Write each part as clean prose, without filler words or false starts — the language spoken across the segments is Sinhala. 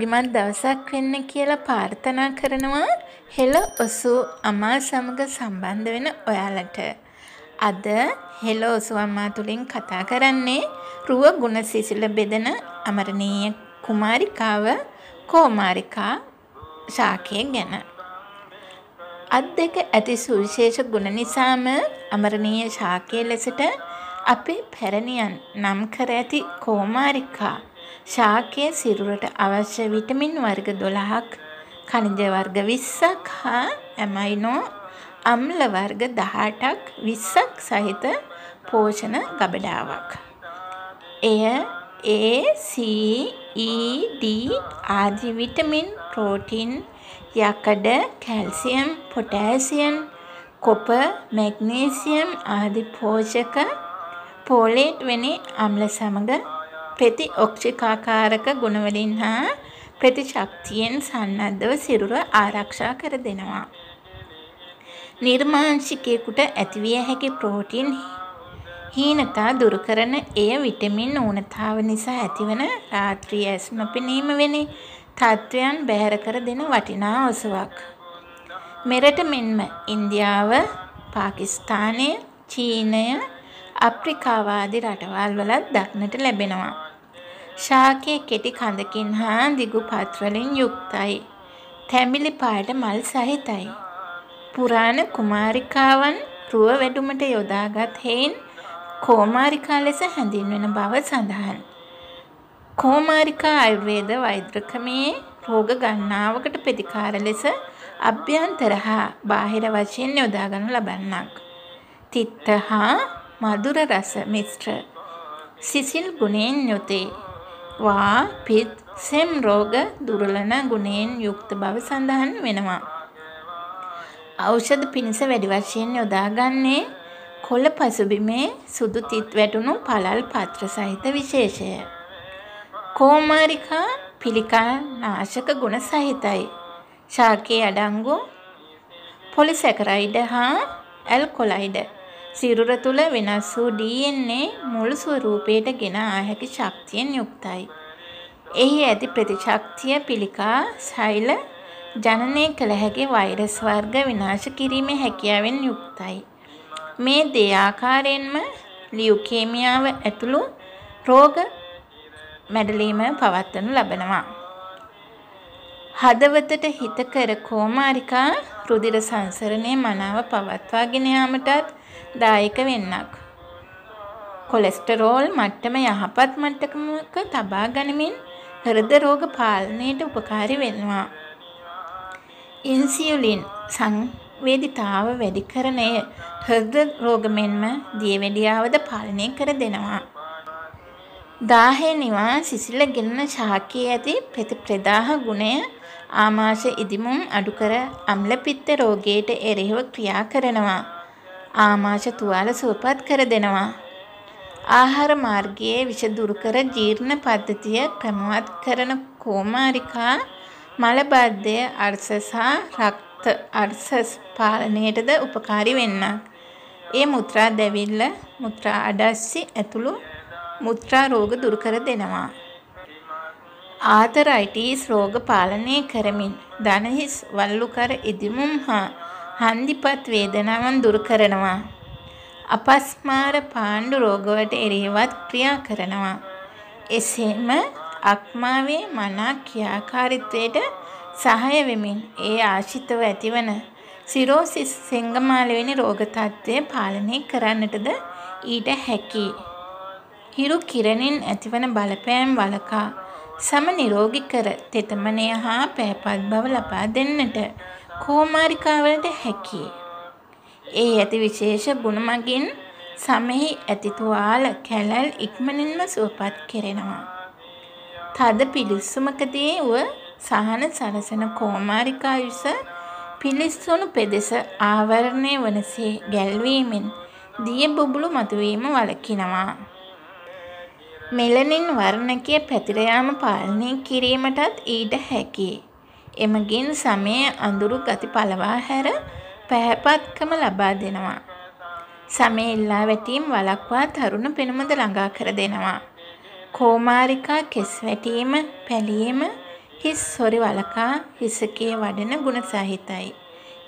නිරෝගිමත් දවසක් වෙන්න කියලා ප්‍රාර්ථනා කරනවා හෙළ ඔසු අමා සමග සම්බන්ධ වෙන ඔයාලට. අද හෙළ ඔසු අමා තුලින් කතා කරන්නේ රුව ගුණසිසිල බෙදෙන අමරණීය කුමාරිකාව කෝමාරිකා ශාකයේ ගැන. අත් දෙක ඇති සුවිශේෂ ගුණ නිසාම අමරණීය ශාකයේ ලෙසට අපේ පැරණියන් නම් කර ඇති කෝමාරිකා ශාකයේ සිරුරට අවශ්‍ය විටමින් වර්ග 12ක්, ඛනිජ වර්ග 20ක් හා ඇමයිනෝ අම්ල වර්ග 18ක් 20ක් සහිත පෝෂණ ගබඩාවක්. එය A, C, E, D ආදී විටමින්, ප්‍රෝටීන්, යකඩ, කැල්සියම්, පොටෑසියම්, කොපර්, මැග්නීසියම් ආදී පෝෂක ෆෝලේට් වැනි අම්ල සමග प्रति ओक्षिकाकारक गुणवलिन प्रतिशक्तियन सन्नद्धव सिरुर आरक्षा कर देनवा. निर्मांशिकेकुट अतिविय हैकि प्रोटीन हीनता दूर करन एय विटमिन ऊनताव निसा अतिवन रात्रिय ඇස්ම පිනීම වෙනි තත්වයන් බැහැර කර දෙන වටිනා ඔසුවක්. මෙරට මෙන්ම ඉන්දියාව, පාකිස්තානය, චීනය, අප්‍රිකාව ආදී රටවල් වලත් දක්නට ලැබෙනවා. ශාකයේ කෙටි කඳකින් හා දිගු පත් වලින් යුක්තයි. තැඹිලි පාට මල් සහිතයි. පුරාණ කුමාරිකාවන් රුව වැඩුමට යොදාගත් හේන් කෝමාරිකා ලෙස හැඳින්වෙන බව සඳහන්. කෝමාරිකා ආයුර්වේද වෛද්‍යක්‍රමයේ රෝග ගණනාවකට ප්‍රතිකාර ලෙස අභ්‍යන්තර හා බාහිර වශයෙන් යොදා ගන්න ලබන්නක්. තිත්ත හා मधुर रस मिश्र सिसिल गुणेन युते वा पित सेम रोग दुर्लभन गुणेन युक्त बव संधान वेनवा. औषध पिनिस වැඩි වශයෙන් යොදාගන්නේ කොළ පසුබිමේ සුදු තිත් වැටුණු පළල් පත්‍ර සහිත විශේෂය. කෝමාරිකා පිළිකා නාශක ගුණ සහිතයි. ශාකයේ අඩංගු පොලිසැකරයිඩ් හා ඇල්කොලයිඩ් සිරුර තුල වෙනස් වූ DNA මුළු ස්වරූපයට ගෙන ආ හැකි ශක්තියෙන් යුක්තයි. එහි ඇති ප්‍රතිශක්තිය පිළිකා සෛල ජනනය කළ හැකි වෛරස් වර්ග විනාශ කිරීමේ හැකියාවෙන් යුක්තයි. මේ දේ ආකාරයෙන්ම ලියුකේමියාව ඇතුළු රෝග මැඩලීම පවත්වනු ලබනවා. හදවතට හිතකර කෝමාරිකා රුධිර සංසරණයේ මනාව පවත්වාගෙන යාමටත් දායක වෙන්නක්. කොලෙස්ටරෝල් මට්ටම යහපත් මට්ටමක තබා ගනිමින් හෘද රෝග පාලනයට උපකාරී වෙනවා. ඉන්සියුලින් සංවේදීතාව වැඩි කරණය හෘද රෝග මෙන්ම දියවැඩියාවද පාලනය කර දෙනවා. දාහේනිවා සිසිල ගෙනන ශාකයේ ඇති ප්‍රතිප්‍රදාහ ගුණය ආමාශ ඉදිමුම් අඩු කර අම්ල පිත්ත රෝගයට එරෙහිව ක්‍රියා කරනවා. ආමාශ තුවාල සුවපත් කර දෙනවා. ආහාර මාර්ගයේ විෂ දුරු කර ජීර්ණ පද්ධතිය ක්‍රමවත් කරන කෝමාරිකා මලබද්ධය අර්ශස හා රක්ත අර්ශස පාලනයටද උපකාරී වෙන්නක්. ඒ මුත්‍රා දැවිල්ල, මුත්‍රා අඩස්සි ඇතුළු මුත්‍රා රෝග දුරු කර දෙනවා. ආතරයිටිස් රෝග පාලනය කරමින් දණහිස් වල්ලු කර ඉදිමුම් හා හන්දිපත් වේදනාවන් දුරු කරනවා. අපස්මාර පාණ්ඩු රෝගවලට එරෙහිවත් ක්‍රියා කරනවා. එසේම අක්මාවේ මනා ක්‍රියාකාරීත්වයට සහාය වෙමින් ඒ ආශිතව ඇතිවන සිරෝසිස් සෙංගමාලවෙනි රෝග තත්ත්වය පාලනය කරන්නටද ඊට හැකි. හිරු කිරණින් ඇතිවන බලපෑම් වලකා සම නිරෝගී කර තෙතමනය හා පැහැපත් බව ලබා දෙන්නට කෝමාරිකාවලට හැකි. ඒ ඇති විශේෂ ගුණ මගින් සමෙහි ඇති තුවාල කැලල් ඉක්මනින්ම සුවපත් කෙරෙනවා. තද පිළිස්සමකදී ව සහන සරසන කෝමාරිකා යුස පිළිස්සුණු පෙදෙස ආවරණය වනසේ ගැල්වීමෙන් දිය බුබුලු මතුවීම වළකිනවා. මෙලනින් වර්ණකයේ පැතිර යාම පාලනය කිරීමටත් ඊට හැකියි. එමගින් සමය අඳුරු ගති පළවා හැර පැහැපත්කම ලබා දෙනවා. සමය ඉල්ලා වැටීම් වළක්වා තරුණ පෙනුමද ළඟා කර දෙනවා. කෝමාරිකා කෙස් වැටීම, පැලීම, හිස් හොරි වලකා හිසකේ වඩන ගුණ සහිතයි.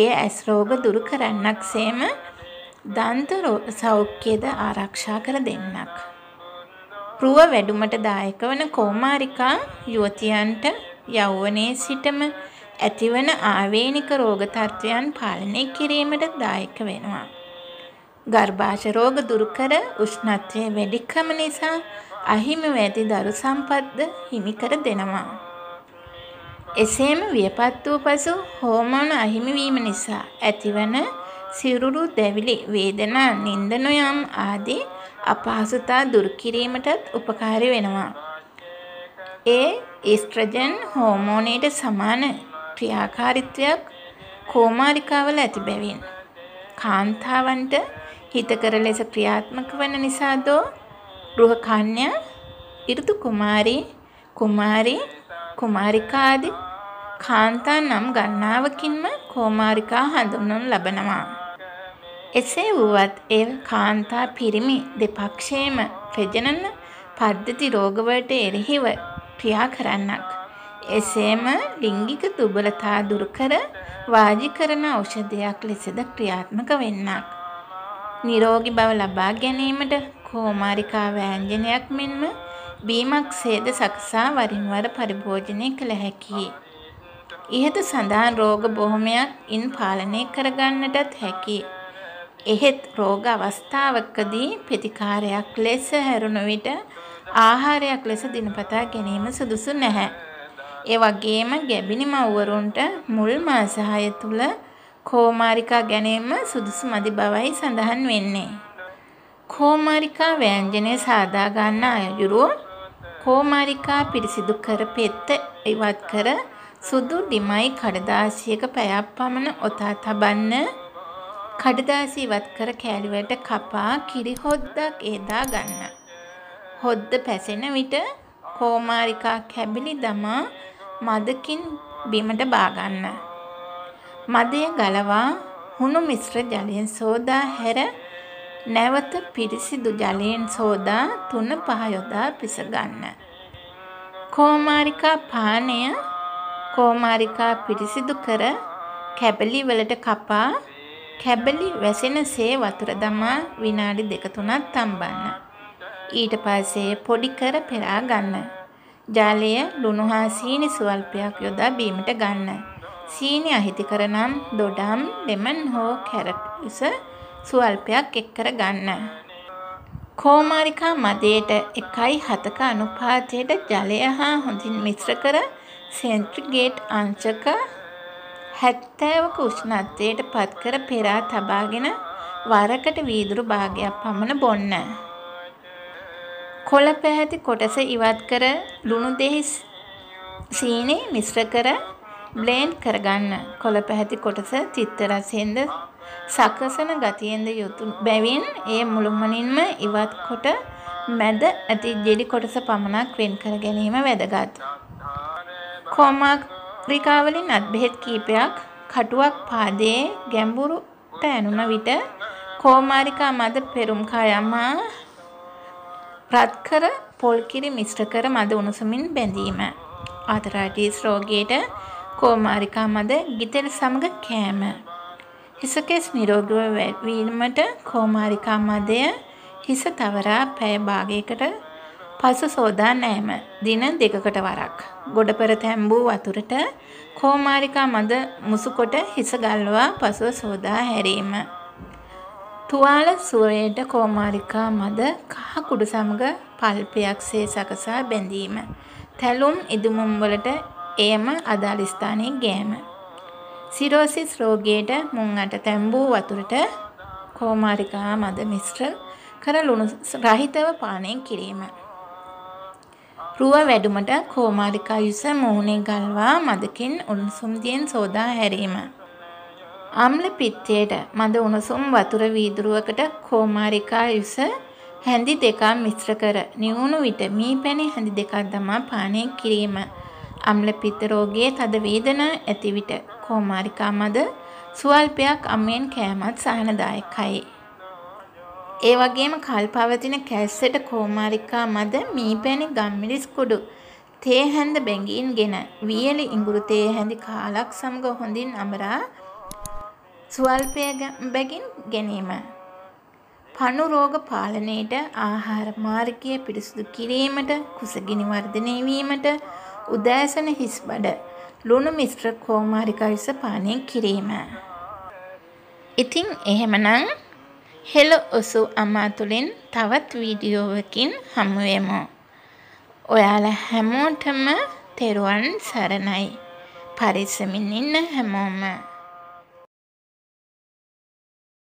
එය ඇස් රෝග දුරු කරන්නක්සේම දන්ත රෝග සෞඛ්‍යද ආරක්ෂා කර දෙන්නක්. ප්‍රුව වැඩුමට දායක වන කෝමාරිකා යුවතියන්ට යෞවනයේ සිටම ඇතිවන ආවේනික රෝග තත්ත්වයන් පාලනය කිරීමට දායක වෙනවා. ගර්භාෂ රෝග දුරු කර උෂ්ණත්වයේ වැඩිකම නිසා අහිමි වී දරු සම්පත්ද හිමි කර දෙනවා. එසේම වියපත් වූ පසු හෝමෝන අහිමි වීම නිසා ඇතිවන සිරුරු දැවිලි වේදනා නින්දනොයම් ආදී අපහසුතා දුරු කිරීමටත් උපකාරී වෙනවා. ඒ ඊස්ට්‍රජන් හෝමෝනයට සමාන ක්‍රියාකාරීත්වයක් කෝමාරිකාවල ඇති බැවින් කාන්තාවන්ට හිතකර ලෙස ක්‍රියාත්මක වන නිසා දෝ ගෘහකන්‍යා, ඍතු කුමාරී, කුමාරී, කුමාරිකා ආදී කාන්තා නම් ගණනාවකින්ම කෝමාරිකා හඳුන්වනු ලබනවා. එසේ වුවත් ඒ කාන්තා පිරිමි දෙපක්ෂයේම ප්‍රජනන පද්ධති රෝගවලට එරෙහිව ක්‍රියා කරන්නක්. එසේම ලිංගික දුබලතා දුරු කර වාජිකරණ ඖෂධයක් ලෙසද ක්‍රියාත්මක වෙන්නක්. නිරෝගී බව ලබා ගැනීමට කෝමාරිකා ව්‍යංජනයක් මෙන්ම බීමක් සේද සකසා වරින් වර පරිභෝජනය කළ හැකියි. ඉහත සඳහන් රෝග බොහොමයක් ඉන් පාලනය කරගන්නටත් හැකියි. එහෙත් රෝග අවස්ථාවකදී ප්‍රතිකාරයක් ලෙස හැරුණු විට ආහාරයක් ලෙස දිනපතා ගැනීම සුදුසු නැහැ. ඒ වගේම ගැබිනි මව්වරුන්ට මුල් මාස 6 තුල කෝමාරිකා ගැනීම සුදුසු මදි බවයි සඳහන් වෙන්නේ. කෝමාරිකා ව්‍යංජනය සාදා ගන්න අයුරු කෝමාරිකා පිරිසිදු කර පෙත්ත ඉවත් කර සුදු ඩිමයි කඩදාසියක පැයක් පමණ ඔතා තබන්න. කඩදාසි ඉවත් කර කෑලිවලට කපා කිරි හොද්දක් එදා ගන්න. හොද්ද පැසෙන විට කෝමාරිකා කැබිලි දමා මදකින් බිමට බා ගන්න. මදය ගලවා හුණු මිශ්‍ර ජලයෙන් සෝදා හැර නැවත පිරිසිදු ජලයෙන් සෝදා 3-5 යොදා පිස ගන්න. කෝමාරිකා පානය කෝමාරිකා පිරිසිදු කර කැබලි වලට කපා කැබලි වැසෙනසේ වතුර දමා විනාඩි 2-3ක් තම්බන්න. ඊට පස්සේ පොඩි කර පෙරා ගන්න. ජලය ලුණු හා සීනි සුවල්පයක් යොදා බීමට ගන්න. සීනි අහිමි කරනම් දොඩම්, ලෙමන් හෝ කැරට් උස සුවල්පයක් එක් කර ගන්න. කෝමාරිකා මදයට 1:7ක අනුපාතයට ජලය හා හොඳින් මිශ්‍ර කර සෙන්ටිග්‍රේඩ් අංශක 70ක උෂ්ණත්වයට පත් කර පෙරා තබාගෙන වරකට වීදුරු භාගයක් පමණ බොන්න. කොළ පැහැති කොටස ඉවත් කර ලුණු දෙහිස් සීනි මිශ්‍ර කර බ්ලෙන්ඩ් කරගන්න. කොළ පැහැති කොටස චිත්ත රසයෙන්ද සකසන ගතියෙන්ද යුතු බැවින් ඒ මුළුමනින්ම ඉවත් කොට මැද ඇති ජෙලි කොටස පමණක් වෙන් කර ගැනීම වැදගත්. කෝමාරිකා වලින් අත්බෙහෙත් කීපයක් කටුවක් පාදයේ ගැඹුරට ඇනුන විට කෝමාරිකා මද පෙරුම් කයම රත් කර පොල් කිරි මිශ්‍ර කර මද උණුසුමින් බැඳීම. ආතරායිටිස් රෝගියට කෝමාරිකා මද ගිතෙල් සමග කෑම. හිසකෙස් නිරෝගී වීමට කෝමාරිකා මදය හිස තවරා පැය භාගයකට පසු සෝදා නෑම. දින 2කට වරක් ගොඩපර තැඹූ වතුරට කෝමාරිකා මද මුසු කොට හිස ගල්වා පසුව සෝදා හැරීම. තුවාල සුවයට කෝමාරිකා මද කහ කුඩු සමග පල්පයක්සේ සකසා බැඳීම. තැලුම් ඉදුමුම් වලට එයම අදාළ ස්ථානයේ ගෑම. සිරෝසිස් රෝගියට මුං අට තැඹූ වතුරට කෝමාරිකා මද මිශ්‍ර කර ලුණු රහිතව පානය කිරීම. රුව වැඩුමට කෝමාරිකා යුස මූණේ ගල්වා මදකින් උණුසුම් දියෙන් සෝදා හැරීම. අම්ල පිත්තේට මද උණුසුම් වතුර වීදුරුවකට කෝමාරිකා යුස හැඳි දෙකක් මිශ්‍ර කර නිවුණු විට මී පැණි හැඳි දෙකක් දමා පානය කිරීම. අම්ල පිත්ත රෝගයේ තද වේදනා ඇති විට කෝමාරිකා මද සුවල්පයක් අමෙන් කෑමත් සහනදායකයි. ඒ වගේම කල්පවතින කැස්සට කෝමාරිකා මද මී පැණි ගම්මිරිස් කුඩු තේ හැඳ බැඟින්ගෙන වියලි ඉඟුරු තේ හැඳි කාලක් සමග හොඳින් අමරා ස්වල්පයෙන් බැගින් ගැනීම. පණු රෝග පාලනයට ආහාර මාර්ගය පිරිසුදු කිරීමට කුසගිනි වර්ධනය වීමට උදෑසන හිස්බඩ ලුණු මිශ්‍ර කෝමාරිකා විස පානය කිරීම. ඉතින් එහෙමනම් හෙළ ඔසු අමා තුලින් තවත් වීඩියෝවකින් හමු වෙමු. ඔයාලා හැමෝටම තෙරුවන් සරණයි. පරිස්සමින් ඉන්න හැමෝම.